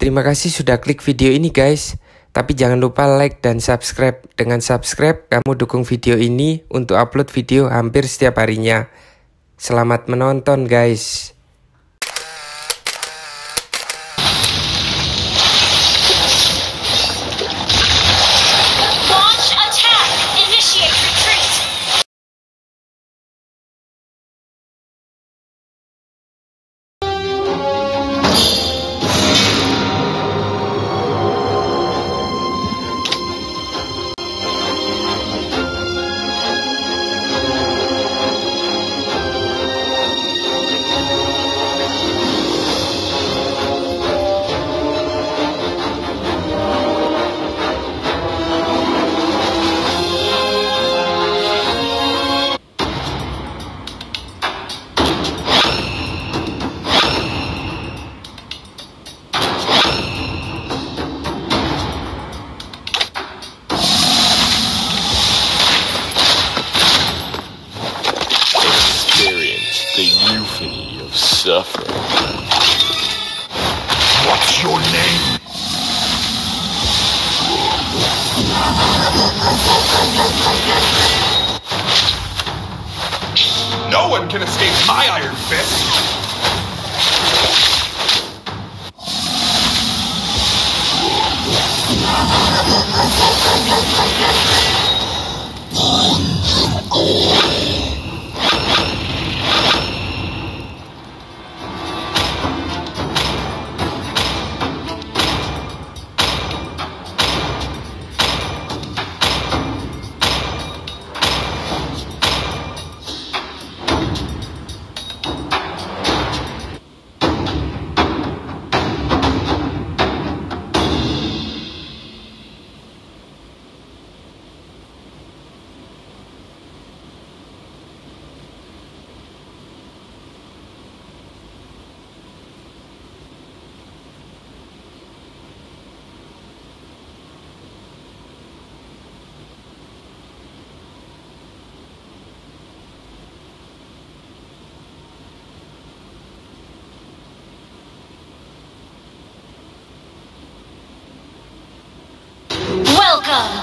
Terima kasih sudah klik video ini guys. Tapi jangan lupa like dan subscribe. Dengan subscribe kamu dukung video ini untuk upload video hampir setiap harinya. Selamat menonton guys. Suffering. What's your name? No one can escape my iron fist! Welcome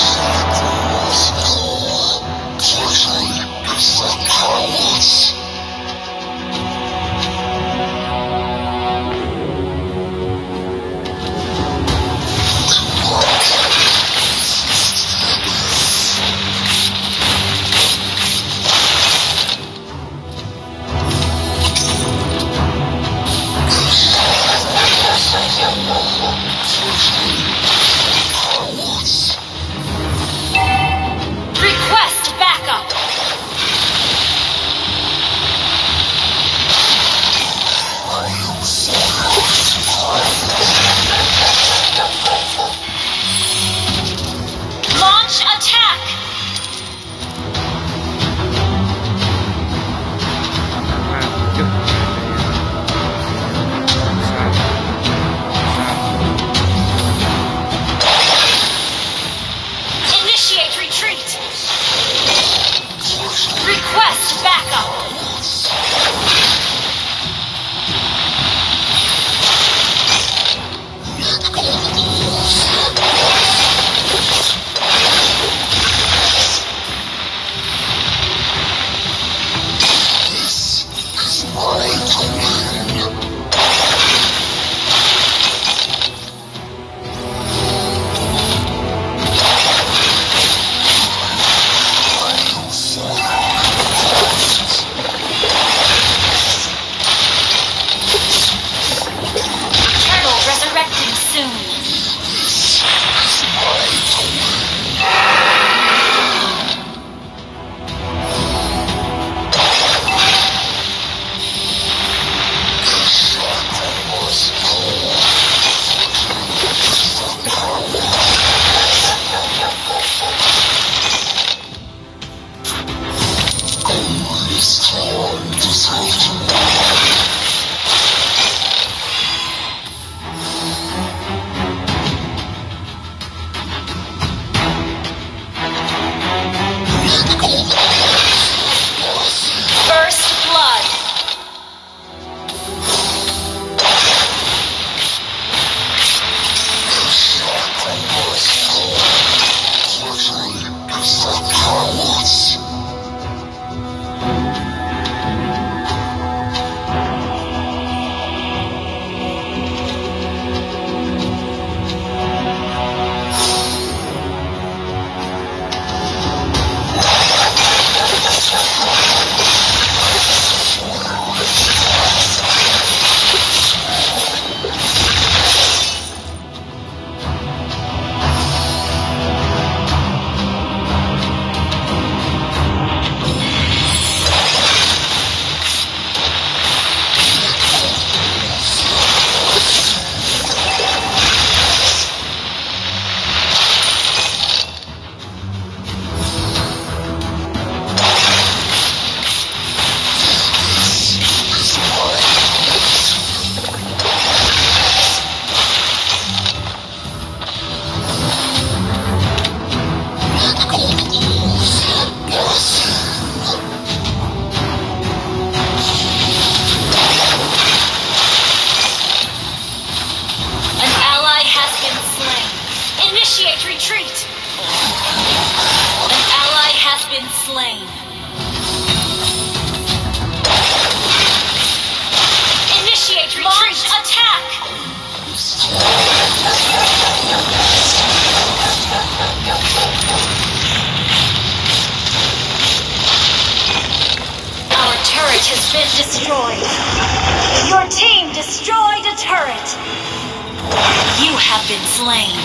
slain.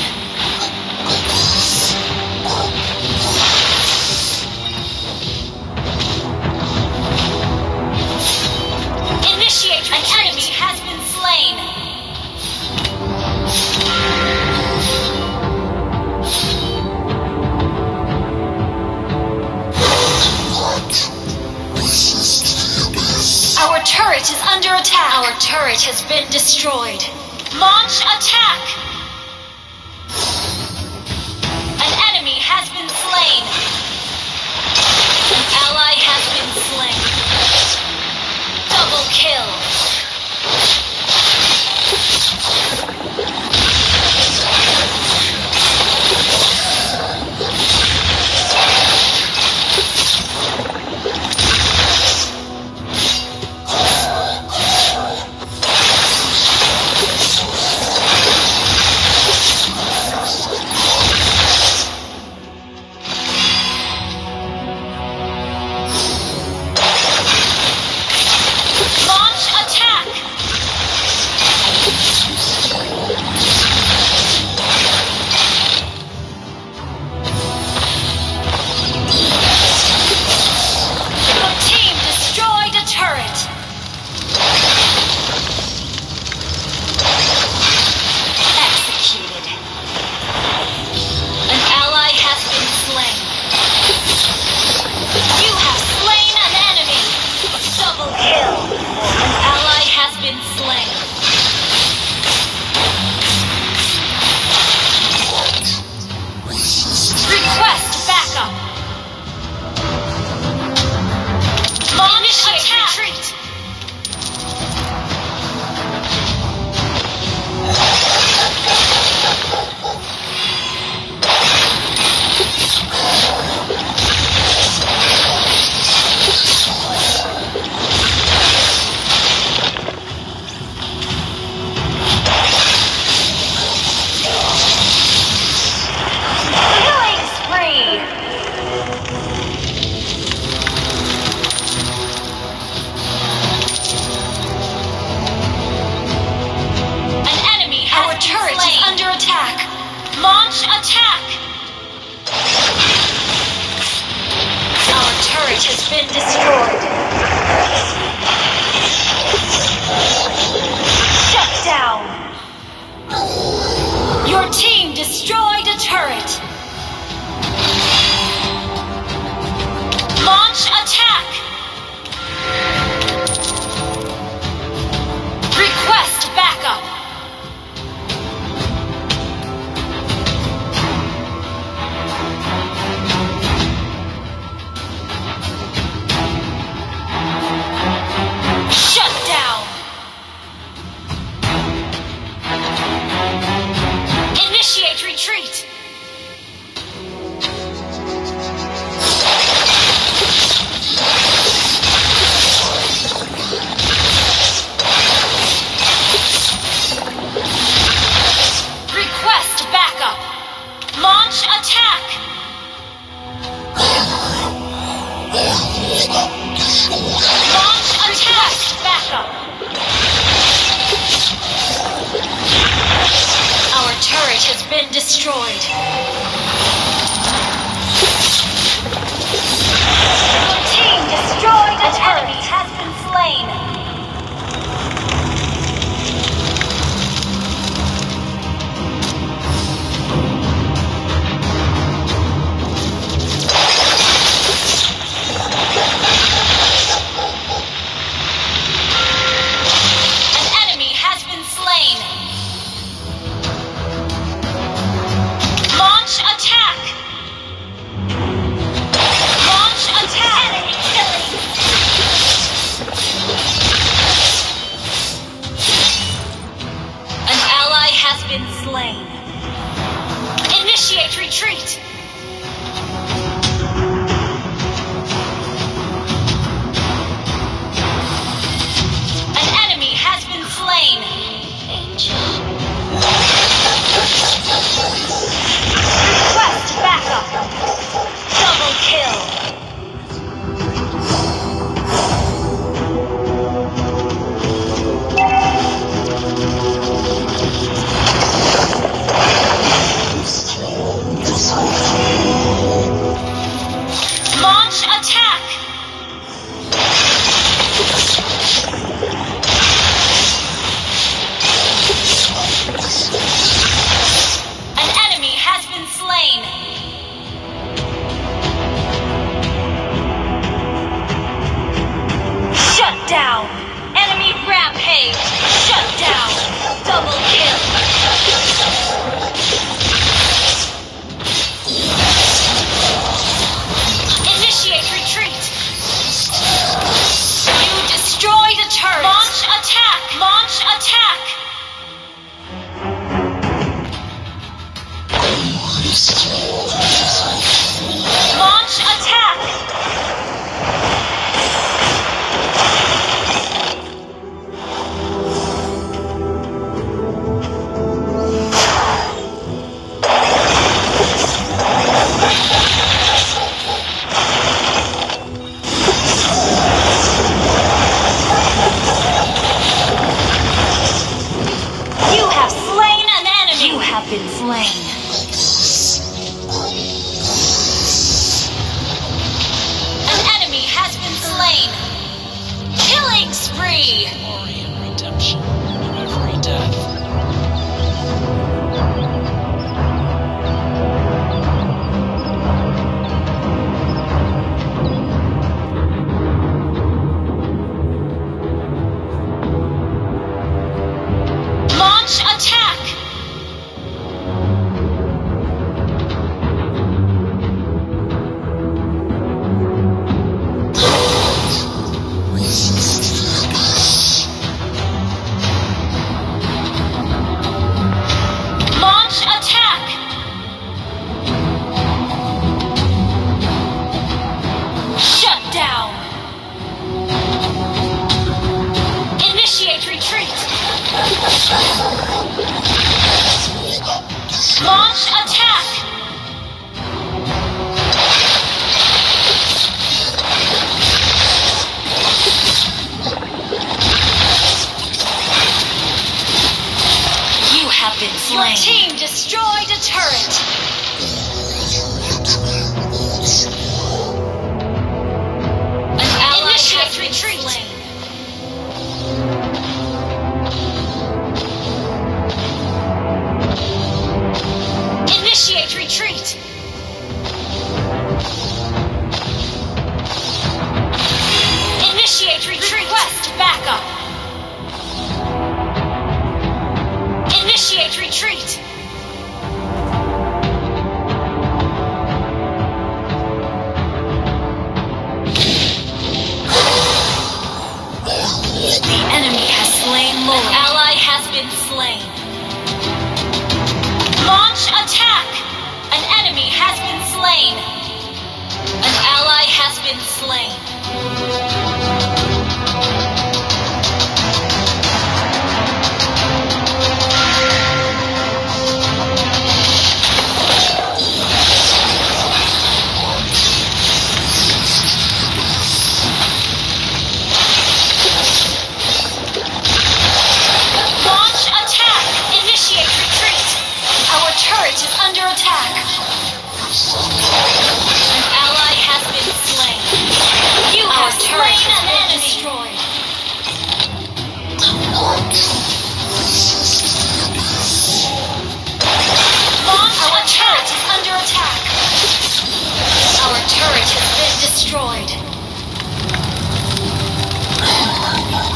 Our turret has been destroyed. Launch attack! An enemy has been slain. An ally has been slain. Double kill. Has been destroyed. Shut down. Your team destroyed a turret. Launch attack. Request backup. Launch attack. You have slain an enemy. You have been slain. Your team destroyed a turret. Initiate retreat. Initiate retreat. Initiate retreat. Request backup. Initiate retreat! The enemy has slain Lord. An ally has been slain. Launch attack! An enemy has been slain. An ally has been slain.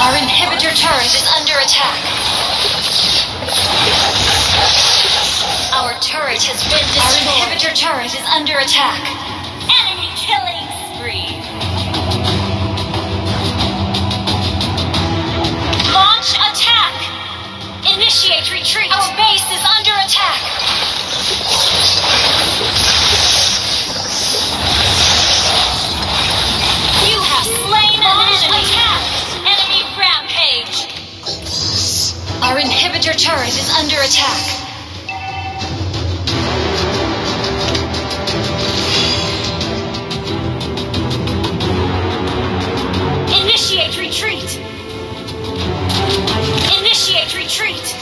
Our inhibitor turret is under attack. Our turret has been destroyed. Our inhibitor turret is under attack. Enemy killing spree. Launch attack. Initiate retreat. Our base is under attack. You have slain an enemy. Our inhibitor turret is under attack. Initiate retreat. Initiate retreat.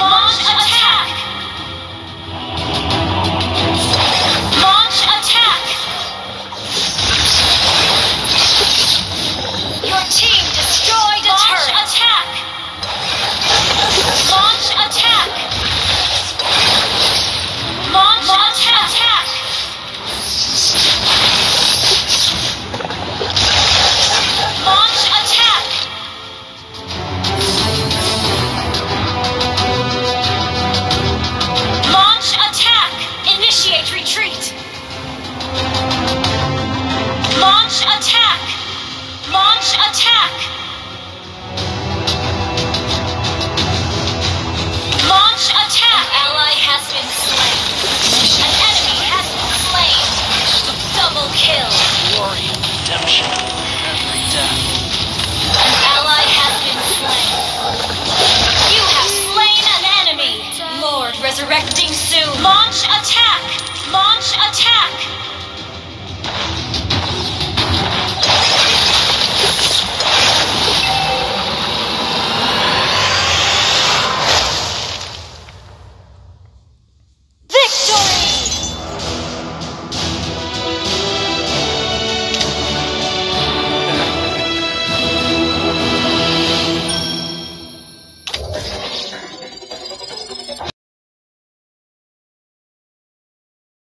Come on.